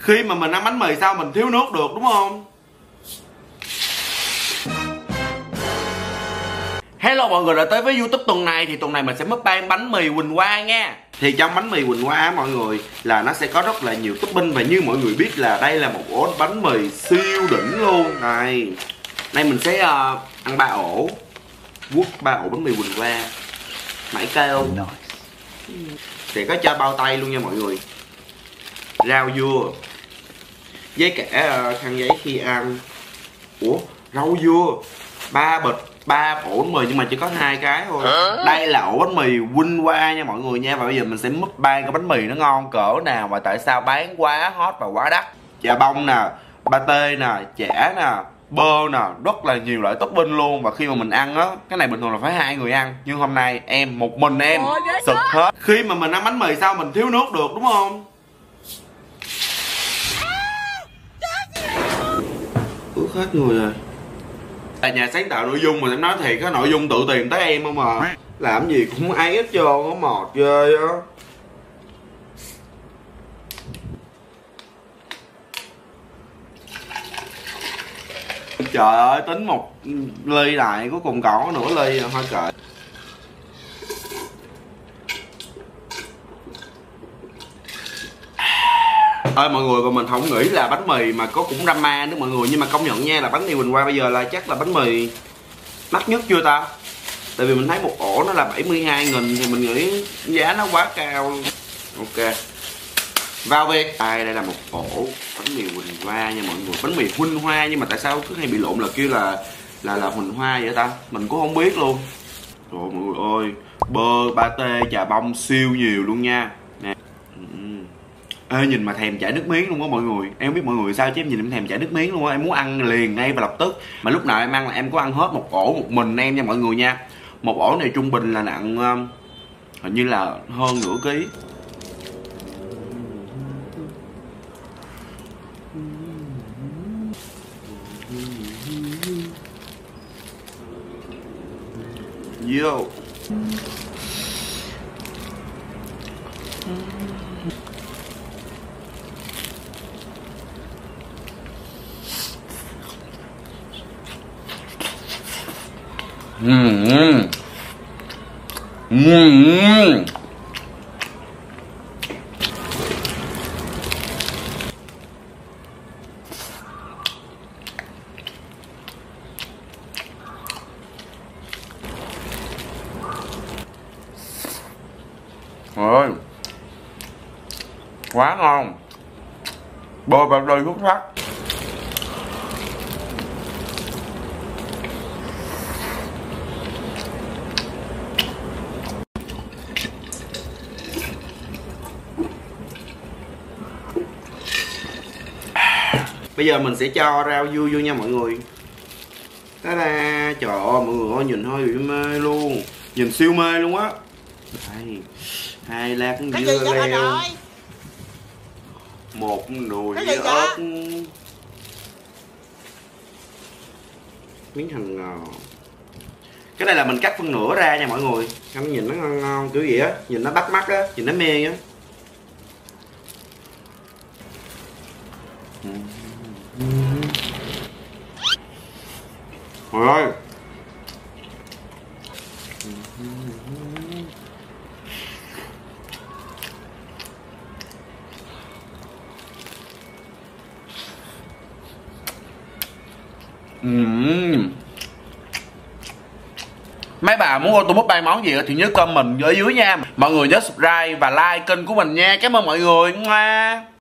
Khi mà mình ăn bánh mì sao mình thiếu nước được, đúng không? Hello mọi người đã tới với YouTube tuần này. Thì tuần này mình sẽ mukbang bánh mì Huỳnh Hoa nha. Thì trong bánh mì Huỳnh Hoa mọi người là nó sẽ có rất là nhiều topping. Và như mọi người biết là đây là một ổ bánh mì siêu đỉnh luôn. Này, nay mình sẽ ăn 3 ổ, vuốt 3 ổ bánh mì Huỳnh Hoa. Mãi kêu thì có cho bao tay luôn nha mọi người. Rau dưa với cả khăn giấy khi ăn. Ủa, rau dưa 3 bịch, 3 ổ bánh mì nhưng mà chỉ có 2 cái thôi. Đây là ổ bánh mì Huỳnh Hoa nha mọi người nha. Và bây giờ mình sẽ mukbang cái bánh mì nó ngon cỡ nào và tại sao bán quá hot và quá đắt. Chà bông nè, pate nè, chả nè, bơ nè, rất là nhiều loại topping luôn. Và khi mà mình ăn á, cái này bình thường là phải 2 người ăn, nhưng hôm nay em một mình em sực hết. Khi mà mình ăn bánh mì sao mình thiếu nước được, đúng không? Ướt hết người rồi. Là nhà sáng tạo nội dung, mình em nói thiệt á, nội dung tự tìm tới em không à. Làm gì cũng ai ép vô, nó mọt ghê á. Trời ơi, tính một ly này, cuối cùng còn có nửa ly thôi trời. Ơi mọi người, và mình không nghĩ là bánh mì mà có cũng drama nữa mọi người. Nhưng mà công nhận nha, là bánh mì Huỳnh Hoa bây giờ là chắc là bánh mì mắc nhất chưa ta. Tại vì mình thấy một ổ nó là 72.000 thì mình nghĩ giá nó quá cao luôn. Ok, vào việc. Đây là một ổ bánh mì Huỳnh Hoa nha mọi người. Bánh mì Huỳnh Hoa nhưng mà tại sao cứ hay bị lộn là kêu là Huỳnh Hoa vậy ta, mình cũng không biết luôn. Trời ơi mọi người ơi, bơ, pate, chà bông siêu nhiều luôn nha. Ê, nhìn mà thèm chảy nước miếng luôn á mọi người. Em không biết mọi người sao chứ em nhìn em thèm chảy nước miếng luôn á. Em muốn ăn liền ngay và lập tức. Mà lúc nào em ăn là em có ăn hết một ổ một mình em nha mọi người nha. Một ổ này trung bình là nặng hình như là hơn nửa ký. Yo. Ôi, quá ngon. Bơ vào đôi thuốc thắt. Bây giờ mình sẽ cho rau dưa vô nha mọi người. Ta da, trời ơi mọi người ơi, nhìn hơi bị mê luôn. Nhìn siêu mê luôn á. Hai lát dưa leo. Một nồi dưa ớt. Miếng hành ngò. Cái này là mình cắt phân nửa ra nha mọi người. Anh nhìn nó ngon ngon kiểu gì á, nhìn nó bắt mắt á, nhìn nó mê á. Trời ơi. Mấy bà muốn tôi mukbang món gì thì nhớ comment ở dưới nha. Mọi người nhớ subscribe và like kênh của mình nha. Cảm ơn mọi người.